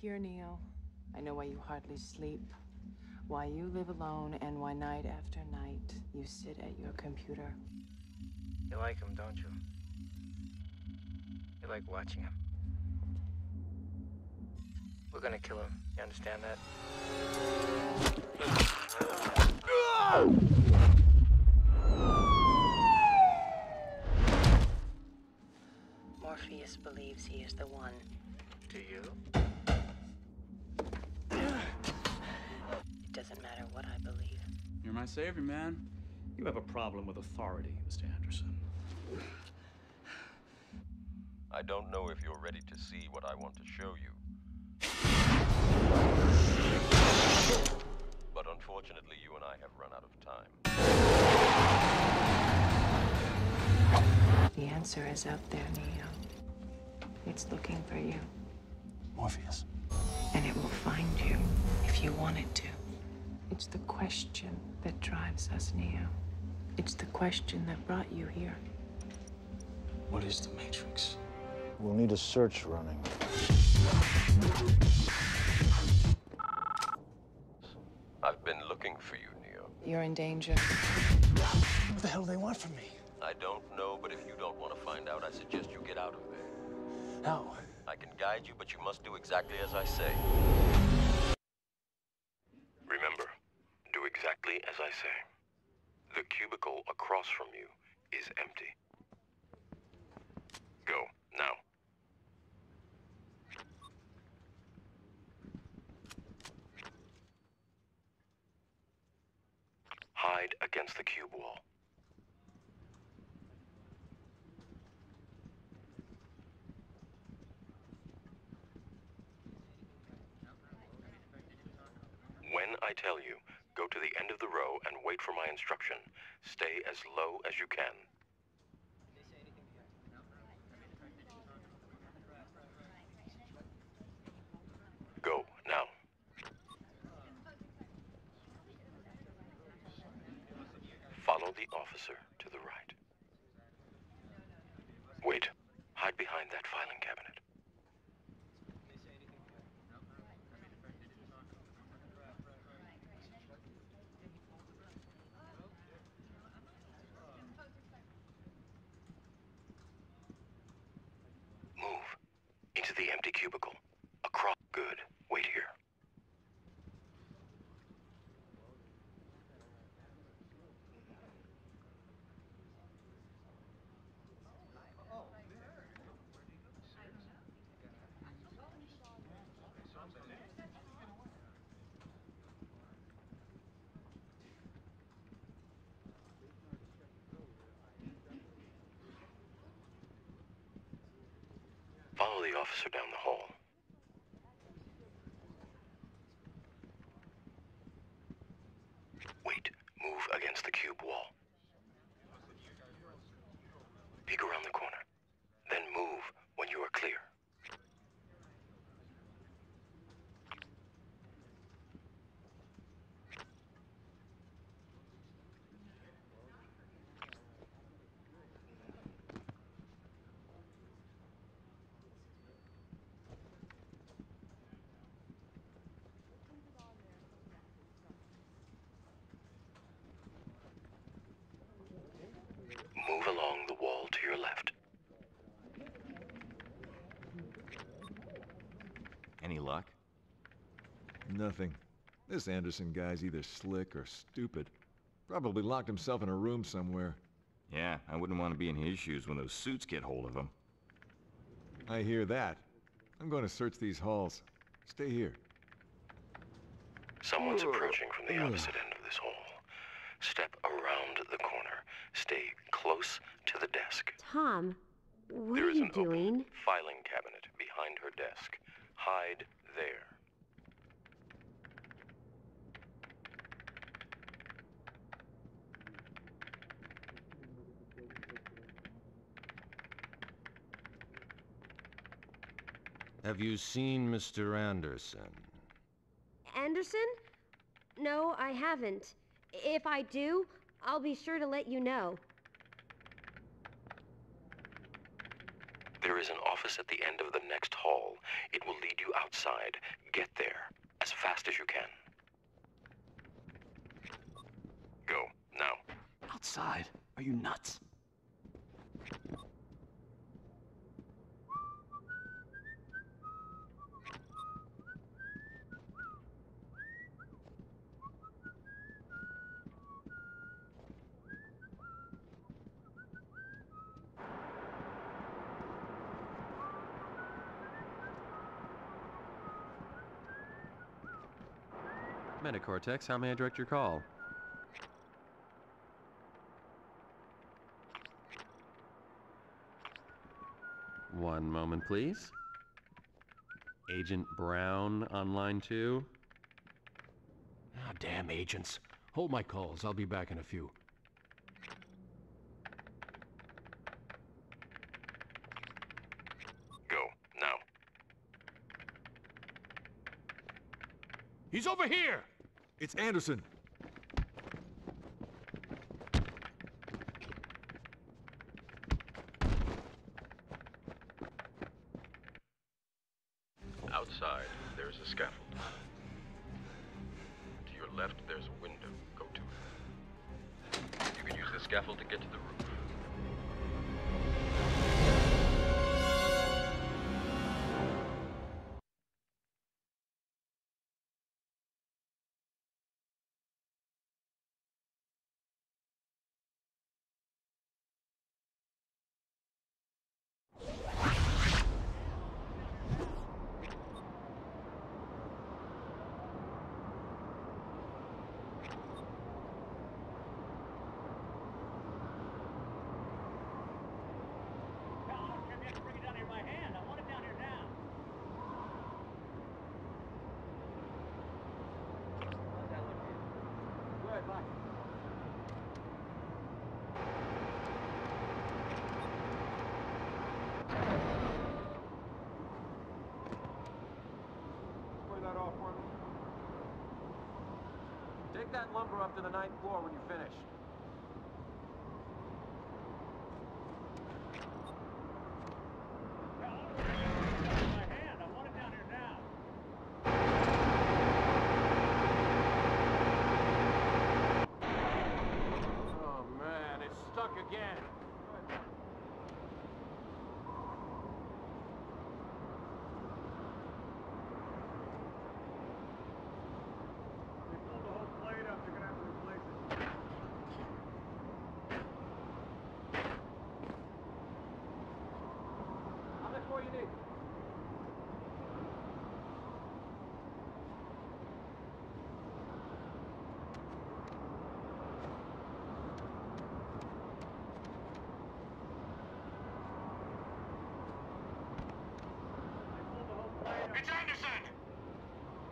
here, Neo. I know why you hardly sleep, why you live alone, and why night after night you sit at your computer. You like him, don't you? You like watching him. We're gonna kill him. You understand that? Morpheus believes he is the one. Do you? It doesn't matter what I believe. You're my savior, man. You have a problem with authority, Mr. Anderson. I don't know if you're ready to see what I want to show you. But unfortunately, you and I have run out of time. The answer is out there, Neo. It's looking for you. Morpheus. And it will find you if you want it to. It's the question that drives us, Neo. It's the question that brought you here. What is the Matrix? We'll need a search running. I've been looking for you, Neo. You're in danger. What the hell do they want from me? I don't know, but if you don't want to find out, I suggest you get out of there. How? I can guide you, but you must do exactly as I say. Remember, do exactly as I say. The cubicle across from you is empty. Go, now. Hide against the cube wall. When I tell you, go to the end of the row and wait for my instruction. Stay as low as you can. Go, now. Follow the officer to the right. Wait. Hide behind that filing cabinet. Move. Into the empty cubicle. Across. Good. Wait here. Follow the officer down the hall. Wait, move against the cube wall. Peek around the corner, then move when you are clear. Move along the wall to your left. Any luck? Nothing. This Anderson guy's either slick or stupid. Probably locked himself in a room somewhere. Yeah, I wouldn't want to be in his shoes when those suits get hold of him. I hear that. I'm going to search these halls. Stay here. Someone's approaching from the opposite end of this hall. Step around the corner. Stay close to the desk. Tom, what are you doing? There is an open filing cabinet behind her desk. Hide there. Have you seen Mr. Anderson? Anderson? No, I haven't. If I do, I'll be sure to let you know. There is an office at the end of the next hall. It will lead you outside. Get there as fast as you can. Go, now. Outside? Are you nuts? Metacortex, how may I direct your call? One moment, please. Agent Brown on line 2. Ah, damn agents. Hold my calls. I'll be back in a few. Go, now. He's over here! It's Anderson. Outside, there's a scaffold. To your left, there's a window. Go to it. You can use the scaffold to get to the roof. Take that lumber up to the 9th floor when you finish. It's Anderson!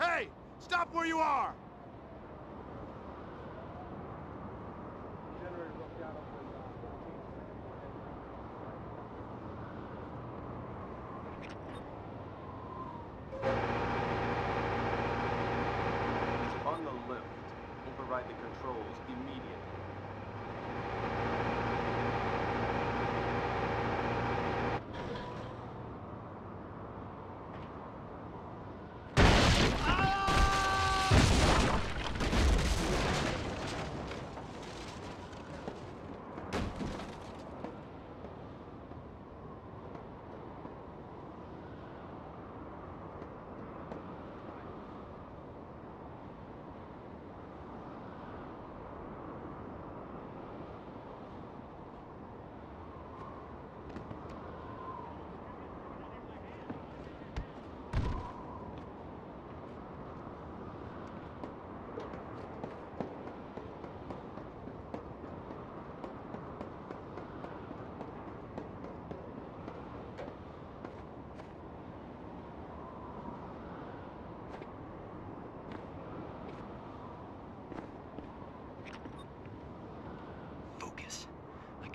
Hey! Stop where you are! On the lift, override the controls immediately.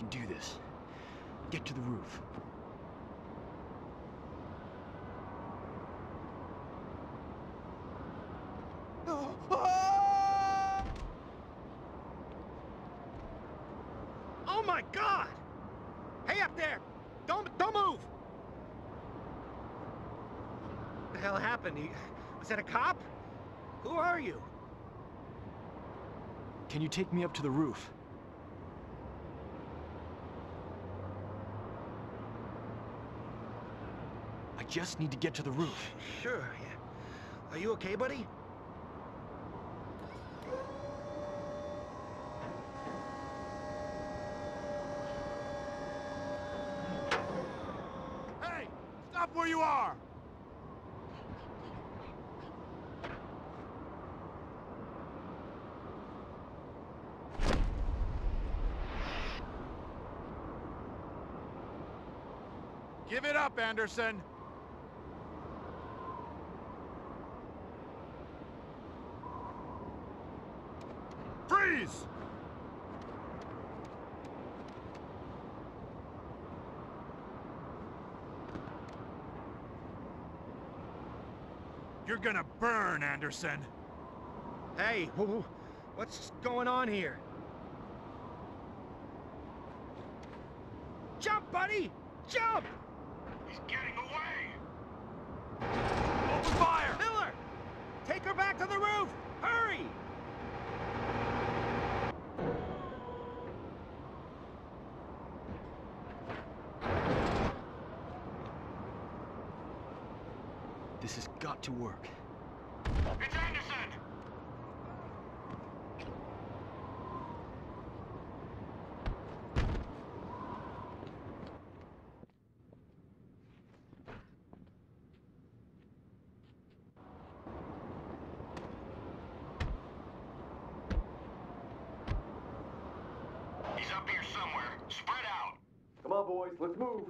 Do this. Get to the roof. Oh my God! Hey, up there! Don't move! hell happened? Was that a cop? Who are you? Can you take me up to the roof? I just need to get to the roof. Sure, yeah. Are you okay, buddy? Where you are! Give it up, Anderson! Freeze! You're gonna burn, Anderson. Hey, what's going on here? Jump, buddy! Jump! He's getting away! Open fire! Miller! Take her back to the roof! Hurry! This has got to work. It's Anderson! He's up here somewhere. Spread out! Come on, boys, let's move!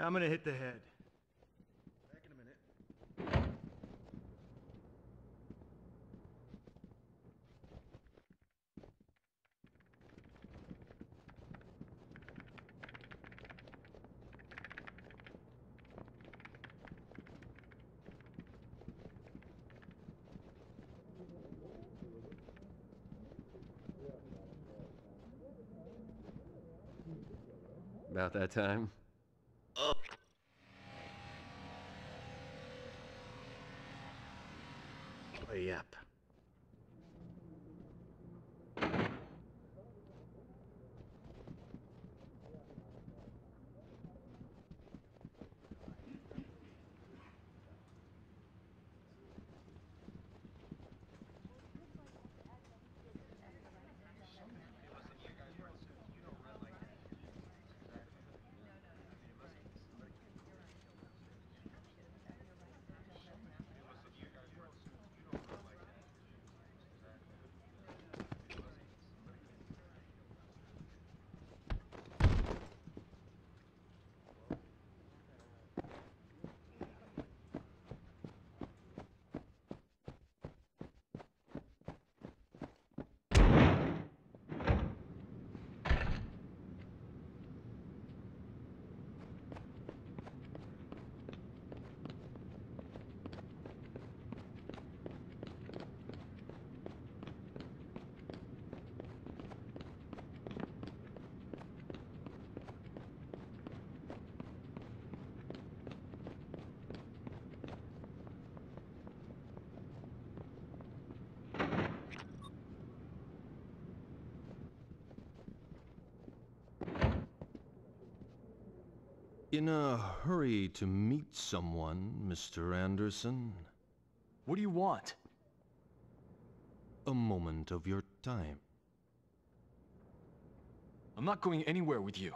I'm gonna hit the head. Back in a minute. About that time. Yep. In a hurry to meet someone, Mr. Anderson. What do you want? A moment of your time. I'm not going anywhere with you.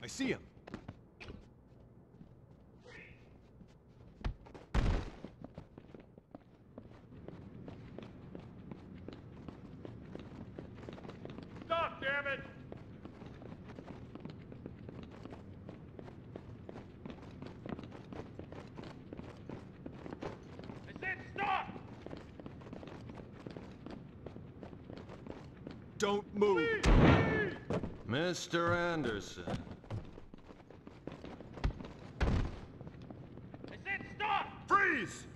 I see him. Stop, damn it! I said stop! Don't move! Please. Mr. Anderson. Freeze!